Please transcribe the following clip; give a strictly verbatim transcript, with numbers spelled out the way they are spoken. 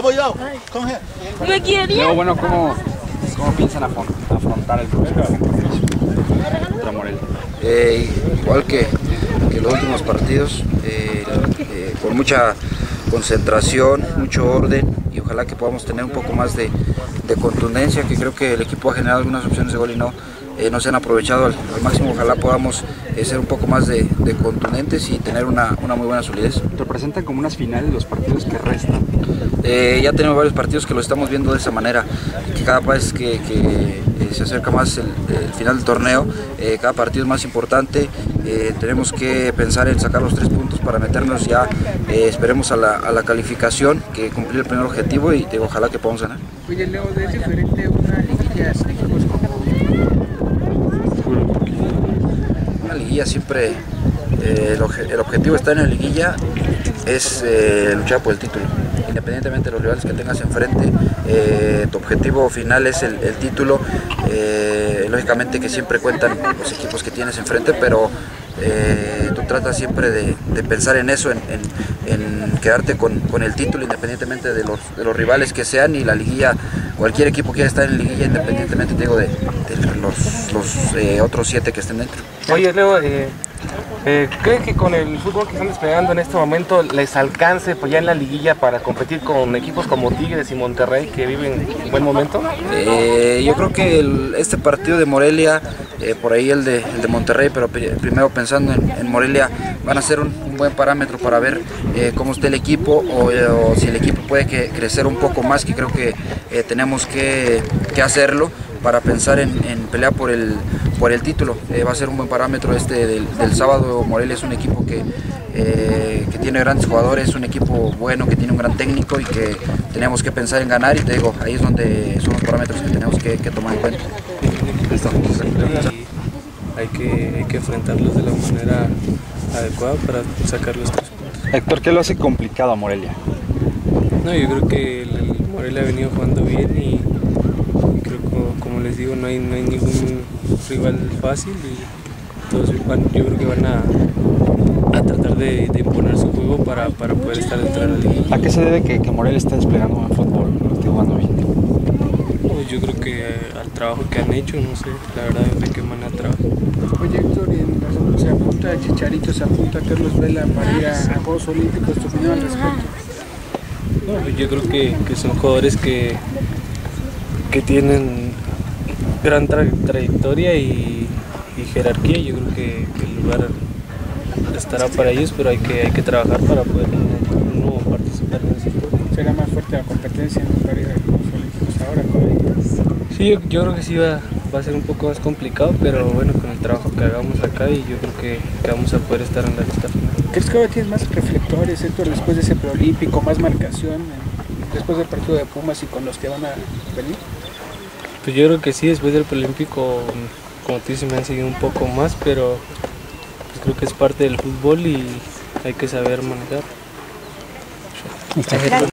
Bubble you out. Come here. Me quería. Pero bueno, ¿cómo, cómo piensan afrontar el proceso contra Morelia? Eh, igual que, que los últimos partidos, eh, eh, por mucha concentración, mucho orden, y ojalá que podamos tener un poco más de, de contundencia, que creo que el equipo ha generado algunas opciones de gol y no, eh, no se han aprovechado al, al máximo. Ojalá podamos eh, ser un poco más de, de contundentes y tener una, una muy buena solidez. ¿Te presentan como unas finales los partidos que restan? Eh, ya tenemos varios partidos que lo estamos viendo de esa manera, que cada vez que, que se acerca más el, el final del torneo, eh, cada partido es más importante. Eh, tenemos que pensar en sacar los tres puntos para meternos ya, eh, esperemos a la, a la calificación, que cumplir el primer objetivo y eh, ojalá que podamos ganar. Oye, Leo, ¿es diferente una liguilla de equipos como... Una liguilla siempre, eh, el, oje, el objetivo está en la liguilla, es eh, luchar por el título. Independientemente de los rivales que tengas enfrente, eh, tu objetivo final es el, el título. Eh, lógicamente que siempre cuentan los equipos que tienes enfrente, pero eh, tú tratas siempre de, de pensar en eso, en, en, en quedarte con, con el título, independientemente de los, de los rivales que sean. Y la liguilla, cualquier equipo quiere estar en liguilla, independientemente, te digo, de, de los, los eh, otros siete que estén dentro. Oye, Leo, eh... Eh, ¿cree que con el fútbol que están desplegando en este momento les alcance pues ya en la liguilla para competir con equipos como Tigres y Monterrey, que viven un buen momento? Eh, yo creo que el, este partido de Morelia, eh, por ahí el de, el de Monterrey, pero primero pensando en, en Morelia, van a ser un, un buen parámetro para ver eh, cómo está el equipo, o, eh, o si el equipo puede que, crecer un poco más, que creo que eh, tenemos que, que hacerlo para pensar en, en pelear por el, por el título. Eh, va a ser un buen parámetro este del, del sábado. Morelia es un equipo que, eh, que tiene grandes jugadores, un equipo bueno, que tiene un gran técnico y que tenemos que pensar en ganar, y te digo, ahí es donde son los parámetros que tenemos que, que tomar en cuenta. Hay que, hay que enfrentarlos de la manera adecuada para sacar los tres puntos. Héctor, ¿qué lo hace complicado a Morelia? No, yo creo que el, el Morelia ha venido jugando bien y como les digo, no hay, no hay ningún rival fácil, y todos van, yo creo que van a, a tratar de, de imponer su juego para, para poder estar dentro de la liga. ¿A qué se debe que, que Morelia está desplegando buen fútbol, no esté jugando bien? Pues yo creo que al trabajo que han hecho, no sé, la verdad de qué manera trabajan. Oye, Héctor, en, se apunta a Chicharito, se apunta a Carlos Vela para ir a Juegos Olímpicos, ¿tu opinión al respecto? No, pues yo creo que, que son jugadores que, que tienen gran tra trayectoria y, y jerarquía. Yo creo que, que el lugar estará para ellos, pero hay que, hay que trabajar para poder uno participar en ese juego. ¿Será más fuerte la competencia en los Olímpicos ahora con... Sí, yo, yo creo que sí va, va a ser un poco más complicado, pero bueno, con el trabajo que hagamos acá, y yo creo que, que vamos a poder estar en la lista final. ¿Crees que ahora tienes más reflectores, Héctor, después de ese preolímpico, más marcación, después del partido de Pumas y con los que van a venir? Pues yo creo que sí, después del preolímpico, como tú dices, me han seguido un poco más, pero pues creo que es parte del fútbol y hay que saber manejar.